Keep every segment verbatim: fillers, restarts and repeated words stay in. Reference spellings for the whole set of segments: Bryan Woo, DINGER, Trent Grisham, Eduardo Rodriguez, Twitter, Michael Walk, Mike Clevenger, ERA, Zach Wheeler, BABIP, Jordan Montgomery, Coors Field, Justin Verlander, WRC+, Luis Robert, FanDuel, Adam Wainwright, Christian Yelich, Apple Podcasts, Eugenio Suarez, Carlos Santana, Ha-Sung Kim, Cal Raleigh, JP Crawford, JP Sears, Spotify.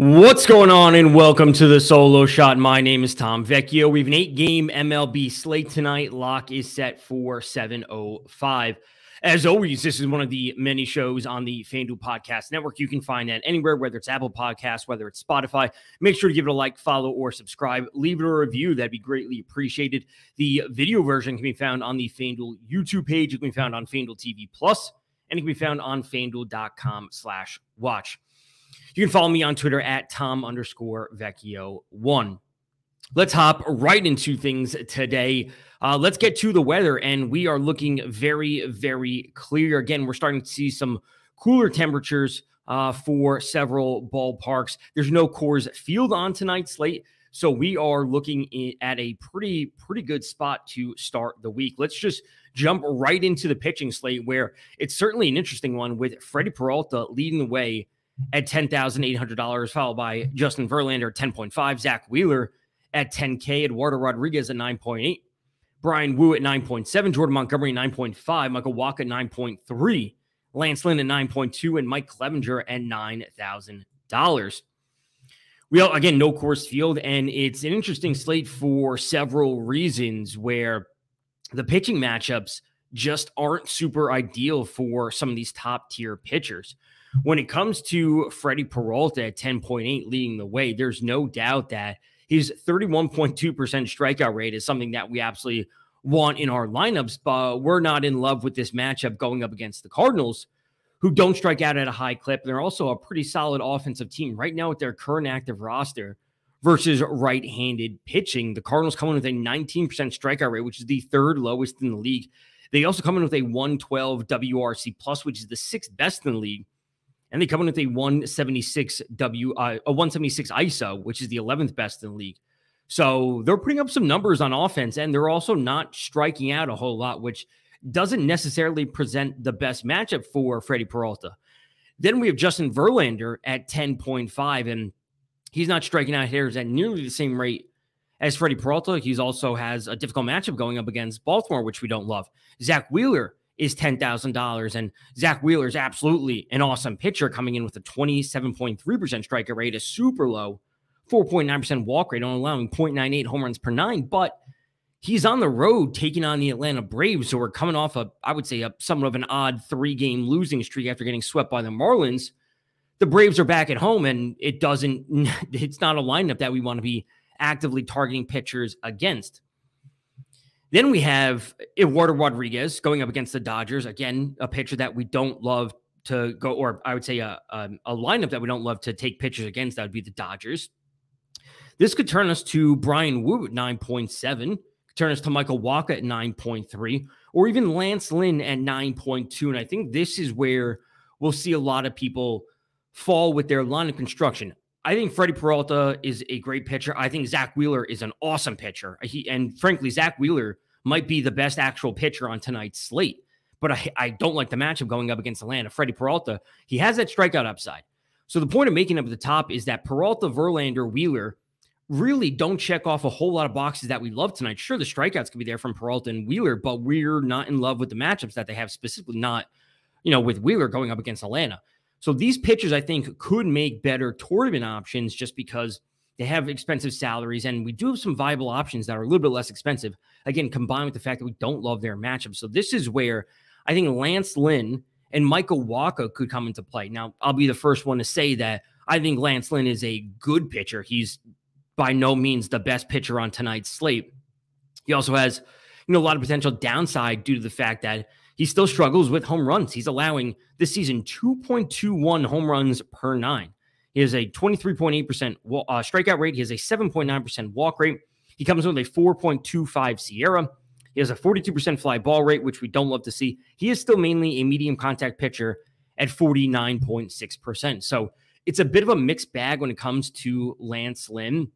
What's going on and welcome to the Solo Shot. My name is Tom Vecchio. We have an eight-game M L B slate tonight. Lock is set for seven oh five. As always, this is one of the many shows on the FanDuel Podcast Network. You can find that anywhere, whether it's Apple Podcasts, whether it's Spotify. Make sure to give it a like, follow, or subscribe. Leave it a review. That'd be greatly appreciated. The video version can be found on the FanDuel YouTube page. It can be found on FanDuel T V Plus, and it can be found on FanDuel dot com slash watch. You can follow me on Twitter at Tom underscore Vecchio one. Let's hop right into things today. Uh, let's get to the weather, and we are looking very, very clear. Again, we're starting to see some cooler temperatures uh, for several ballparks. There's no Coors Field on tonight's slate, so we are looking in, at a pretty, pretty good spot to start the week. Let's just jump right into the pitching slate, where it's certainly an interesting one with Freddy Peralta leading the way at ten thousand eight hundred dollars, followed by Justin Verlander at ten point five, Zach Wheeler at ten K, Eduardo Rodriguez at nine point eight, Bryan Woo at nine point seven, Jordan Montgomery at nine point five, Michael Walk at nine point three, Lance Lynn at nine point two, and Mike Clevenger at nine thousand dollars. Well, again, no Coors Field, and it's an interesting slate for several reasons where the pitching matchups just aren't super ideal for some of these top-tier pitchers. When it comes to Freddy Peralta at ten point eight leading the way, there's no doubt that his thirty-one point two percent strikeout rate is something that we absolutely want in our lineups, but we're not in love with this matchup going up against the Cardinals, who don't strike out at a high clip. They're also a pretty solid offensive team right now with their current active roster versus right-handed pitching. The Cardinals come in with a nineteen percent strikeout rate, which is the third lowest in the league. They also come in with a one twelve W R C plus, which is the sixth best in the league. And they come in with a one seventy-six W, uh, a one seventy-six I S O, which is the eleventh best in the league. So they're putting up some numbers on offense, and they're also not striking out a whole lot, which doesn't necessarily present the best matchup for Freddy Peralta. Then we have Justin Verlander at ten point five, and he's not striking out hitters at nearly the same rate as Freddy Peralta. He also has a difficult matchup going up against Baltimore, which we don't love. Zach Wheeler is ten thousand dollars, and Zach Wheeler is absolutely an awesome pitcher, coming in with a twenty-seven point three percent strikeout rate, a super low four point nine percent walk rate, on allowing point nine eight home runs per nine, but he's on the road taking on the Atlanta Braves, who are coming off a, I would say, a somewhat of an odd three-game losing streak after getting swept by the Marlins. The Braves are back at home, and it doesn't, it's not a lineup that we want to be actively targeting pitchers against. Then we have Eduardo Rodriguez going up against the Dodgers. Again, a pitcher that we don't love to go, or I would say a, a, a lineup that we don't love to take pitchers against. That would be the Dodgers. This could turn us to Bryan Woo at nine point seven, turn us to Michael Wacha at nine point three, or even Lance Lynn at nine point two. And I think this is where we'll see a lot of people fall with their lineup construction. I think Freddy Peralta is a great pitcher. I think Zach Wheeler is an awesome pitcher. He, and frankly, Zach Wheeler might be the best actual pitcher on tonight's slate. But I, I don't like the matchup going up against Atlanta. Freddy Peralta, he has that strikeout upside. So the point I'm making up at the top is that Peralta, Verlander, Wheeler really don't check off a whole lot of boxes that we love tonight. Sure, the strikeouts could be there from Peralta and Wheeler, but we're not in love with the matchups that they have, specifically not, you know, with Wheeler going up against Atlanta. So these pitchers, I think, could make better tournament options just because they have expensive salaries, and we do have some viable options that are a little bit less expensive, again, combined with the fact that we don't love their matchup. So this is where I think Lance Lynn and Michael Wacha could come into play. Now, I'll be the first one to say that I think Lance Lynn is a good pitcher. He's by no means the best pitcher on tonight's slate. He also has, you know, a lot of potential downside due to the fact that he still struggles with home runs. He's allowing this season two point two one home runs per nine. He has a twenty-three point eight percent uh, strikeout rate. He has a seven point nine percent walk rate. He comes with a four point two five Sierra. He has a forty-two percent fly ball rate, which we don't love to see. He is still mainly a medium contact pitcher at forty-nine point six percent. So it's a bit of a mixed bag when it comes to Lance Lynn,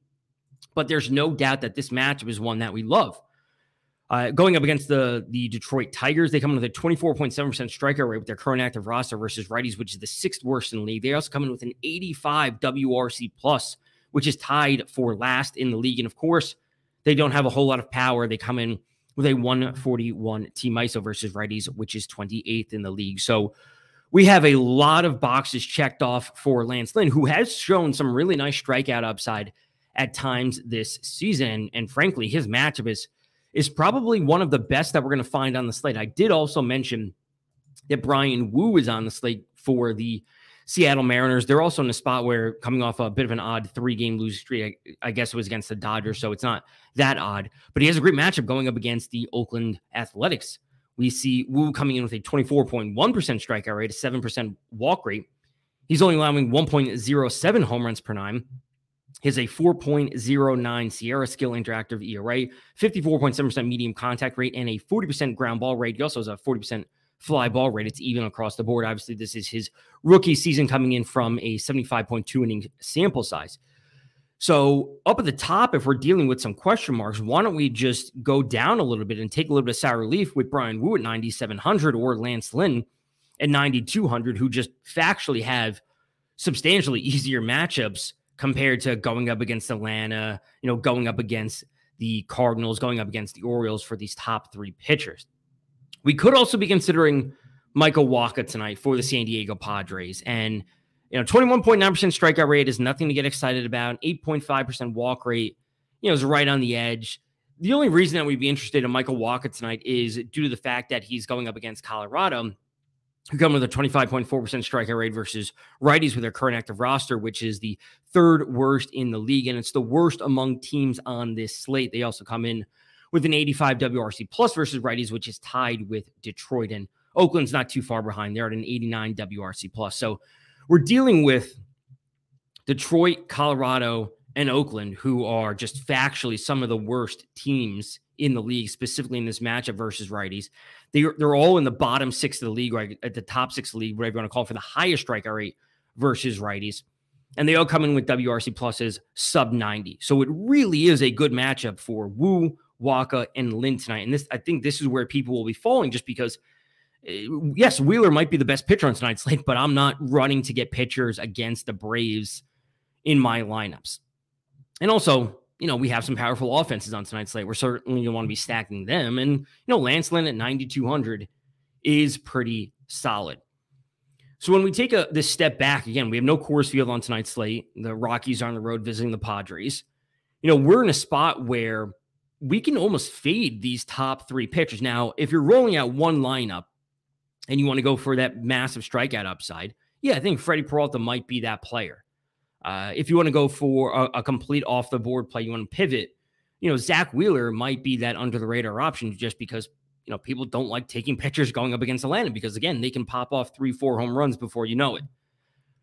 but there's no doubt that this matchup is one that we love. Uh, going up against the, the Detroit Tigers, they come in with a twenty-four point seven percent strikeout rate with their current active roster versus righties, which is the sixth worst in the league. They also come in with an eighty-five W R C plus, which is tied for last in the league. And of course, they don't have a whole lot of power. They come in with a one forty-one team I S O versus righties, which is twenty-eighth in the league. So we have a lot of boxes checked off for Lance Lynn, who has shown some really nice strikeout upside at times this season. And frankly, his matchup is, is probably one of the best that we're going to find on the slate. I did also mention that Bryan Woo is on the slate for the Seattle Mariners. They're also in a spot where, coming off a bit of an odd three-game losing streak, I, I guess it was against the Dodgers, so it's not that odd. But he has a great matchup going up against the Oakland Athletics. We see Woo coming in with a twenty-four point one percent strikeout rate, a seven percent walk rate. He's only allowing one point oh seven home runs per nine. He has a four point oh nine Sierra Skill Interactive E R A, fifty-four point seven percent medium contact rate, and a forty percent ground ball rate. He also has a forty percent fly ball rate. It's even across the board. Obviously, this is his rookie season, coming in from a seventy-five point two inning sample size. So up at the top, if we're dealing with some question marks, why don't we just go down a little bit and take a little bit of sour relief with Bryan Woo at ninety-seven hundred or Lance Lynn at ninety-two hundred, who just factually have substantially easier matchups compared to going up against Atlanta, you know, going up against the Cardinals, going up against the Orioles for these top three pitchers. We could also be considering Michael Wacha tonight for the San Diego Padres, and you know, twenty-one point nine percent strikeout rate is nothing to get excited about. eight point five percent walk rate, you know, is right on the edge. The only reason that we'd be interested in Michael Wacha tonight is due to the fact that he's going up against Colorado, who come with a twenty-five point four percent strikeout rate versus righties with their current active roster, which is the third worst in the league, and it's the worst among teams on this slate. They also come in with an eighty-five W R C plus versus righties, which is tied with Detroit, and Oakland's not too far behind. They're at an eighty-nine W R C plus. So we're dealing with Detroit, Colorado, and Oakland, who are just factually some of the worst teams in the league, specifically in this matchup versus righties. They're, they're all in the bottom six of the league, right at the top six of the league, whatever you want to call it, for the highest strikeout rate versus righties. And they all come in with W R C pluses sub ninety. So it really is a good matchup for Woo, Wacha, and Lynn tonight. And this, I think this is where people will be falling, just because yes, Wheeler might be the best pitcher on tonight's slate, but I'm not running to get pitchers against the Braves in my lineups. And also, you know, we have some powerful offenses on tonight's slate. We're certainly going to want to be stacking them. And, you know, Lance Lynn at ninety-two hundred is pretty solid. So when we take a, this step back, again, we have no Coors Field on tonight's slate. The Rockies are on the road visiting the Padres. You know, we're in a spot where we can almost fade these top three pitchers. Now, if you're rolling out one lineup and you want to go for that massive strikeout upside, yeah, I think Freddy Peralta might be that player. Uh, if you want to go for a, a complete off-the-board play, you want to pivot, you know, Zach Wheeler might be that under-the-radar option, just because, you know, people don't like taking pitchers going up against Atlanta because, again, they can pop off three, four home runs before you know it.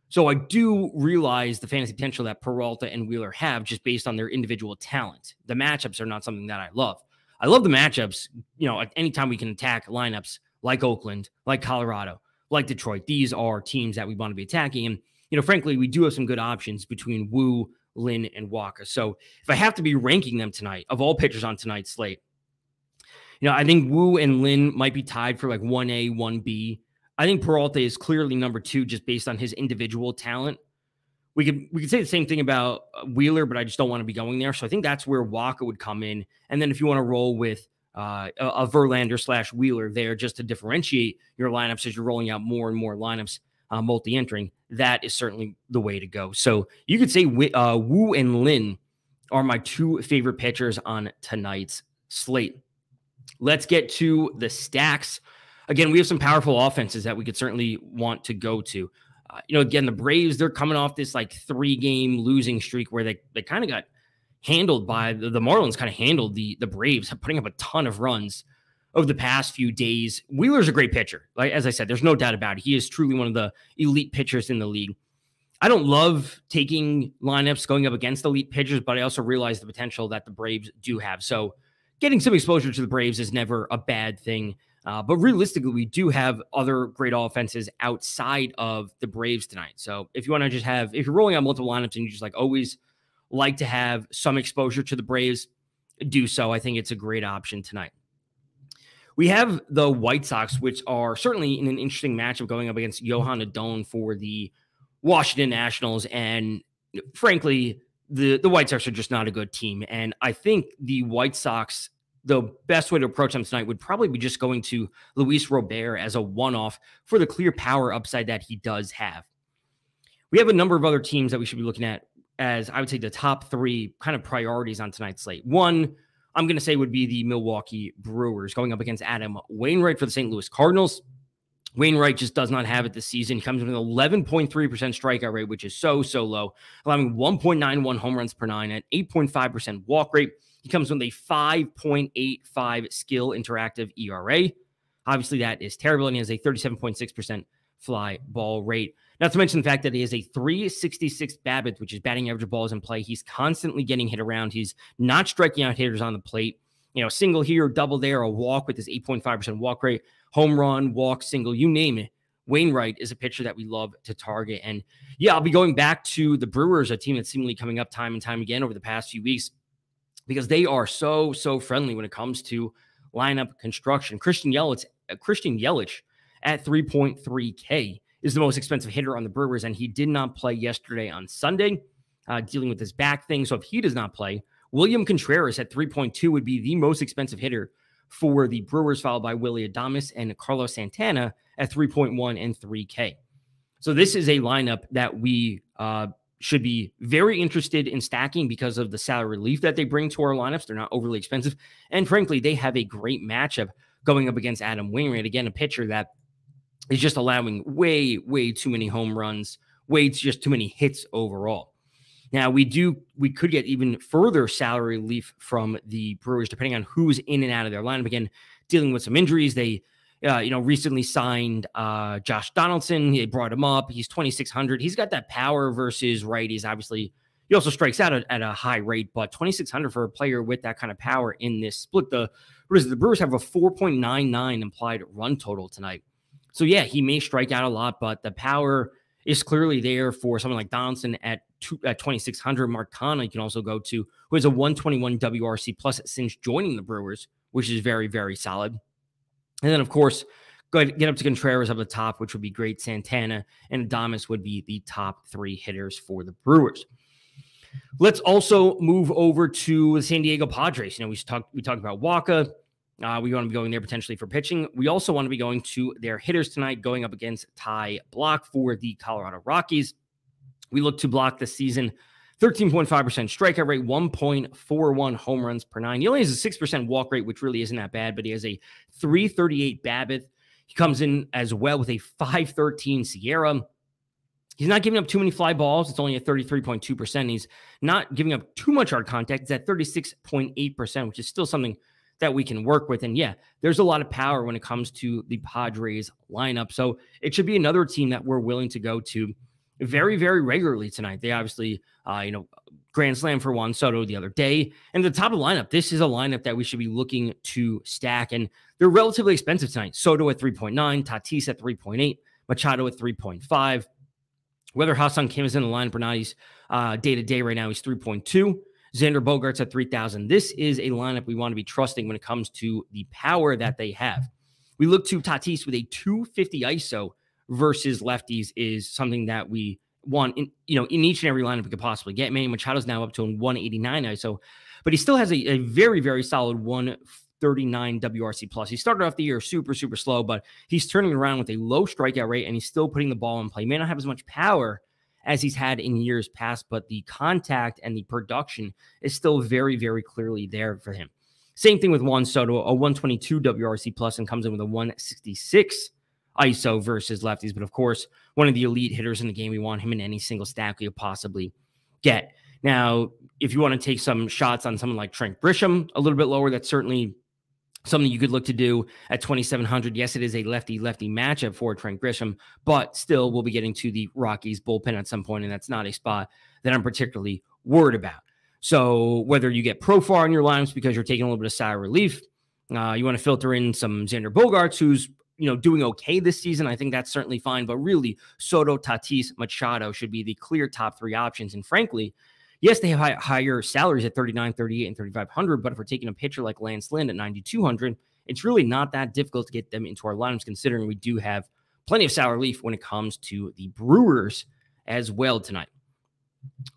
So I do realize the fantasy potential that Peralta and Wheeler have just based on their individual talent. The matchups are not something that I love. I love the matchups, you know, at any time we can attack lineups like Oakland, like Colorado, like Detroit. These are teams that we want to be attacking. And, you know, frankly, we do have some good options between Woo, Lynn, and Wacha. So if I have to be ranking them tonight, of all pitchers on tonight's slate, you know, I think Woo and Lynn might be tied for like one A, one B. I think Peralta is clearly number two just based on his individual talent. We could we could say the same thing about Wheeler, but I just don't want to be going there. So I think that's where Wacha would come in. And then if you want to roll with Uh, a Verlander slash Wheeler there, just to differentiate your lineups as you're rolling out more and more lineups, uh, multi-entering, that is certainly the way to go. So you could say uh, Woo and Lynn are my two favorite pitchers on tonight's slate. Let's get to the stacks. Again, we have some powerful offenses that we could certainly want to go to. Uh, you know, again, the Braves, they're coming off this like three-game losing streak where they, they kind of got handled by the, the Marlins, kind of handled the, the Braves, putting up a ton of runs over the past few days. Wheeler's a great pitcher. Like, as I said, there's no doubt about it. He is truly one of the elite pitchers in the league. I don't love taking lineups going up against elite pitchers, but I also realize the potential that the Braves do have. So getting some exposure to the Braves is never a bad thing. Uh, but realistically, we do have other great offenses outside of the Braves tonight. So if you want to just have, if you're rolling out multiple lineups and you just like always like to have some exposure to the Braves, do so. I think it's a great option tonight. We have the White Sox, which are certainly in an interesting matchup going up against Johan Adon for the Washington Nationals. And frankly, the, the White Sox are just not a good team. And I think the White Sox the best way to approach him tonight would probably be just going to Luis Robert as a one-off for the clear power upside that he does have. We have a number of other teams that we should be looking at as, I would say, the top three kind of priorities on tonight's slate. One, I'm going to say, would be the Milwaukee Brewers going up against Adam Wainwright for the Saint Louis Cardinals. Wainwright just does not have it this season. He comes with an eleven point three percent strikeout rate, which is so, so low, allowing one point nine one home runs per nine at eight point five percent walk rate. He comes with a five point eight five skill interactive E R A. Obviously, that is terrible, and he has a thirty-seven point six percent fly ball rate. Not to mention the fact that he has a three sixty-six BABIP, which is batting average of balls in play. He's constantly getting hit around. He's not striking out hitters on the plate. You know, single here, double there, a walk with his eight point five percent walk rate, home run, walk, single, you name it. Wainwright is a pitcher that we love to target. And yeah, I'll be going back to the Brewers, a team that's seemingly coming up time and time again over the past few weeks because they are so, so friendly when it comes to lineup construction. Christian Yelich, uh, Christian Yelich at three point three K is the most expensive hitter on the Brewers, and he did not play yesterday on Sunday, uh, dealing with his back thing. So if he does not play, William Contreras at three point two would be the most expensive hitter for the Brewers, followed by Willy Adames and Carlos Santana at three point one and three K. So this is a lineup that we uh, should be very interested in stacking because of the salary relief that they bring to our lineups. They're not overly expensive. And frankly, they have a great matchup going up against Adam Wainwright. Again, a pitcher that is just allowing way, way too many home runs, way just too many hits overall. Now, we do, we could get even further salary relief from the Brewers, depending on who's in and out of their lineup. Again, dealing with some injuries. They, uh, you know, recently signed uh, Josh Donaldson. They brought him up. He's twenty-six hundred. He's got that power versus righties. Obviously, he also strikes out at, at a high rate, but twenty-six hundred for a player with that kind of power in this split. The, what is it? The Brewers have a four point nine nine implied run total tonight. So, yeah, he may strike out a lot, but the power is clearly there for someone like Donaldson at at twenty-six hundred. Mark Canha, you can also go to, who has a one twenty-one W R C plus since joining the Brewers, which is very, very solid. And then, of course, go ahead, get up to Contreras up the top, which would be great. Santana and Adames would be the top three hitters for the Brewers. Let's also move over to the San Diego Padres. You know, we talked we talked about Wacha. Uh, we want to be going there potentially for pitching. We also want to be going to their hitters tonight, going up against Ty Blach for the Colorado Rockies. We look to Blach this season, thirteen point five percent strikeout rate, one point four one home runs per nine. He only has a six percent walk rate, which really isn't that bad, but he has a three thirty-eight BABIP. He comes in as well with a five thirteen Sierra. He's not giving up too many fly balls. It's only at thirty-three point two percent. He's not giving up too much hard contact. It's at thirty-six point eight percent, which is still something that we can work with. And yeah, there's a lot of power when it comes to the Padres lineup. So it should be another team that we're willing to go to very, very regularly tonight. They obviously, uh, you know, grand slam for Juan Soto the other day. And the top of the lineup, this is a lineup that we should be looking to stack. And they're relatively expensive tonight. Soto at three point nine, Tatis at three point eight, Machado at three point five. Whether Ha-Sung Kim is in the lineup or not, he's uh, day-to-day right now, he's three point two. Xander Bogaerts at three thousand. This is a lineup we want to be trusting when it comes to the power that they have. We look to Tatis with a two fifty I S O versus lefties is something that we want in, you know, in each and every lineup we could possibly get. Manny Machado's now up to a one eighty-nine I S O, but he still has a, a very, very solid one thirty-nine W R C plus. He started off the year super, super slow, but he's turning around with a low strikeout rate and he's still putting the ball in play. He may not have as much power as he's had in years past, but the contact and the production is still very, very clearly there for him. Same thing with Juan Soto, a one twenty-two W R C plus and comes in with a one sixty-six I S O versus lefties. But of course, one of the elite hitters in the game, we want him in any single stack we could possibly get. Now, if you want to take some shots on someone like Trent Grisham, a little bit lower, that's certainly something you could look to do at twenty-seven hundred. Yes, it is a lefty-lefty matchup for Trent Grisham, but still we'll be getting to the Rockies bullpen at some point, and that's not a spot that I'm particularly worried about. So whether you get Profar in your lineups because you're taking a little bit of salary relief, uh, you want to filter in some Xander Bogaerts, who's you know doing okay this season. I think that's certainly fine, but really Soto, Tatis, Machado should be the clear top three options, and frankly, yes, they have high, higher salaries at thirty-nine, thirty-eight, and thirty-five hundred, but if we're taking a pitcher like Lance Lynn at ninety-two hundred, it's really not that difficult to get them into our lineups, considering we do have plenty of salary relief when it comes to the Brewers as well tonight.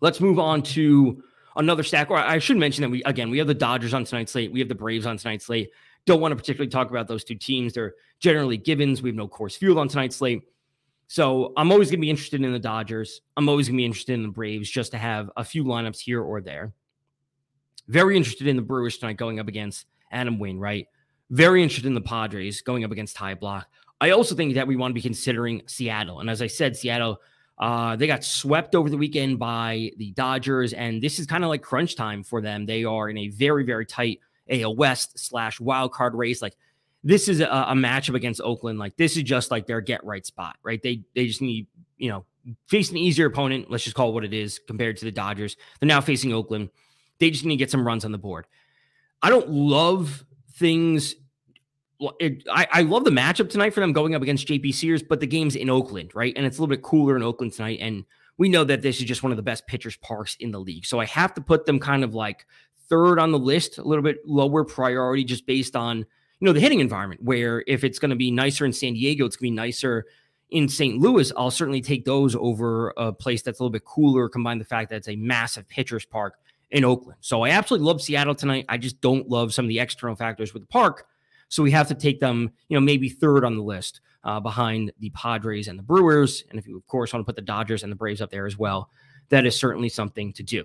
Let's move on to another stack. Or I should mention that we, again, we have the Dodgers on tonight's slate. We have the Braves on tonight's slate. Don't want to particularly talk about those two teams. They're generally givens. We have no Coors Field on tonight's slate. So I'm always going to be interested in the Dodgers. I'm always going to be interested in the Braves just to have a few lineups here or there. Very interested in the Brewers tonight going up against Adam Wainwright. Very interested in the Padres going up against Ty Blach. I also think that we want to be considering Seattle. And as I said, Seattle, uh, they got swept over the weekend by the Dodgers. And this is kind of like crunch time for them. They are in a very, very tight A L West slash wildcard race. Like, this is a, a matchup against Oakland. Like, this is just like their get right spot, right? They they just need, you know, face an easier opponent. Let's just call it what it is compared to the Dodgers. They're now facing Oakland. They just need to get some runs on the board. I don't love things. It, I, I love the matchup tonight for them going up against J P Sears, but the game's in Oakland, right? And it's a little bit cooler in Oakland tonight. And we know that this is just one of the best pitchers' parks in the league. So I have to put them kind of like third on the list, a little bit lower priority just based on, you know, the hitting environment, where if it's going to be nicer in San Diego, it's going to be nicer in Saint Louis. I'll certainly take those over a place that's a little bit cooler, combined with the fact that it's a massive pitcher's park in Oakland. So I absolutely love Seattle tonight. I just don't love some of the external factors with the park. So we have to take them, you know, maybe third on the list uh, behind the Padres and the Brewers. And if you, of course, want to put the Dodgers and the Braves up there as well, that is certainly something to do.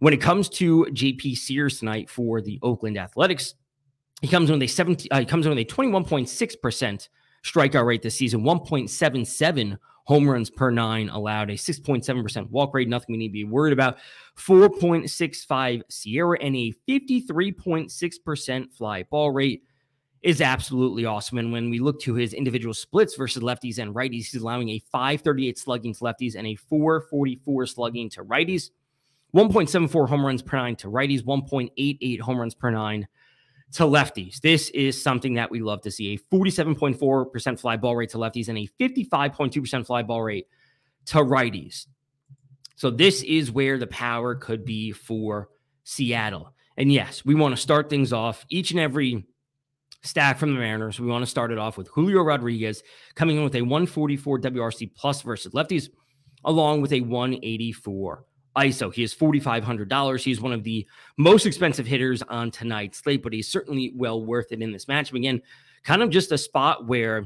When it comes to J P Sears tonight for the Oakland Athletics, he comes in with a seventeen, uh, he comes in with a twenty-one point six percent strikeout rate this season, one point seven seven home runs per nine allowed, a six point seven percent walk rate, nothing we need to be worried about, four point six five Sierra, and a fifty-three point six percent fly ball rate is absolutely awesome. And when we look to his individual splits versus lefties and righties, he's allowing a five thirty-eight slugging to lefties and a four forty-four slugging to righties, one point seven four home runs per nine to righties, one point eight eight home runs per nine to lefties. This is something that we love to see. A forty-seven point four percent fly ball rate to lefties and a fifty-five point two percent fly ball rate to righties. So this is where the power could be for Seattle. And yes, we want to start things off each and every stack from the Mariners. We want to start it off with Julio Rodriguez coming in with a one forty-four W R C plus versus lefties, along with a one eighty-four I S O. He is four thousand five hundred dollars. He's one of the most expensive hitters on tonight's slate, but he's certainly well worth it in this matchup. Again, kind of just a spot where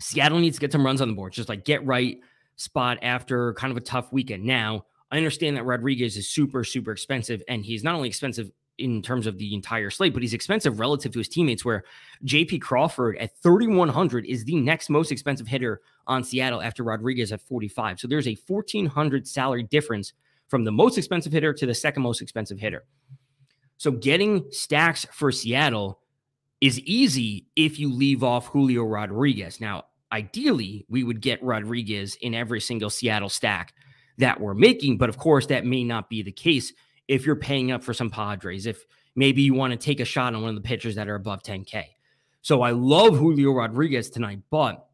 Seattle needs to get some runs on the board, just like get right spot after kind of a tough weekend. Now, I understand that Rodriguez is super, super expensive, and he's not only expensive in terms of the entire slate, but he's expensive relative to his teammates, where J P Crawford at thirty-one hundred is the next most expensive hitter on Seattle after Rodriguez at forty-five. So there's a fourteen hundred salary difference from the most expensive hitter to the second most expensive hitter. So getting stacks for Seattle is easy if you leave off Julio Rodriguez. Now, ideally, we would get Rodriguez in every single Seattle stack that we're making, but of course, that may not be the case. If you're paying up for some Padres, if maybe you want to take a shot on one of the pitchers that are above ten K. So I love Julio Rodriguez tonight, but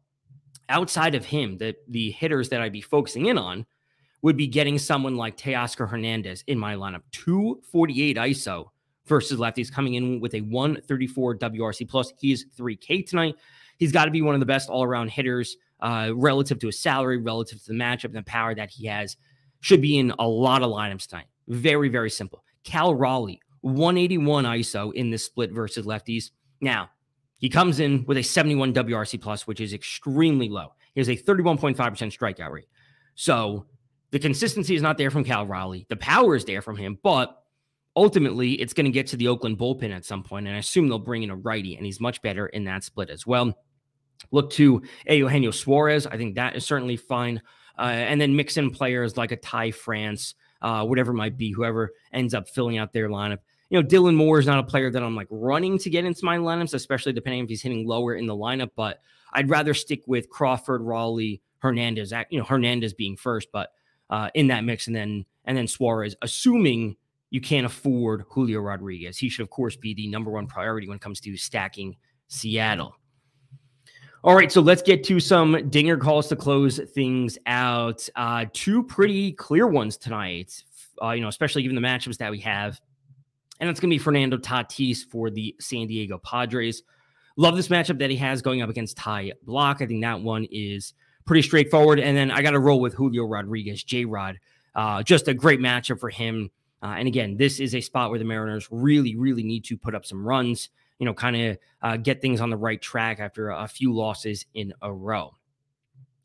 outside of him, the, the hitters that I'd be focusing in on would be getting someone like Teoscar Hernandez in my lineup. two forty-eight I S O versus lefties, coming in with a one thirty-four W R C plus. He is three K tonight. He's got to be one of the best all-around hitters uh, relative to his salary, relative to the matchup and the power that he has. Should be in a lot of lineups tonight. Very, very simple. Cal Raleigh, one eighty-one I S O in this split versus lefties. Now, he comes in with a seventy-one W R C plus, which is extremely low. He has a thirty-one point five percent strikeout rate. So the consistency is not there from Cal Raleigh. The power is there from him, but ultimately it's going to get to the Oakland bullpen at some point, and I assume they'll bring in a righty, and he's much better in that split as well. Look to Eugenio Suarez. I think that is certainly fine. Uh, and then mix in players like a Ty France, Uh, whatever it might be, whoever ends up filling out their lineup. You know, Dylan Moore is not a player that I'm like running to get into my lineups, especially depending if he's hitting lower in the lineup, but I'd rather stick with Crawford, Raleigh, Hernandez, you know, Hernandez being first, but uh, in that mix, and then, and then Suarez, assuming you can't afford Julio Rodriguez. He should, of course, be the number one priority when it comes to stacking Seattle. All right, so let's get to some dinger calls to close things out. Uh, two pretty clear ones tonight, uh, you know, especially given the matchups that we have. And it's going to be Fernando Tatis for the San Diego Padres. Love this matchup that he has going up against Ty Blach. I think that one is pretty straightforward. And then I got to roll with Julio Rodriguez, J-Rod. Uh, just a great matchup for him. Uh, and again, this is a spot where the Mariners really, really need to put up some runs, you know, kind of uh, get things on the right track after a few losses in a row.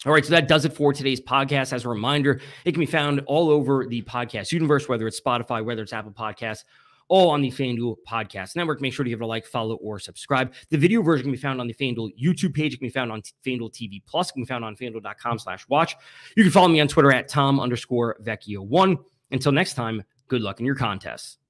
All right, so that does it for today's podcast. As a reminder, it can be found all over the podcast universe, whether it's Spotify, whether it's Apple Podcasts, all on the FanDuel Podcast Network. Make sure to give it a like, follow, or subscribe. The video version can be found on the FanDuel YouTube page. It can be found on FanDuel T V Plus. It can be found on FanDuel dot com slash watch. You can follow me on Twitter at Tom underscore Vecchio one. Until next time, good luck in your contests.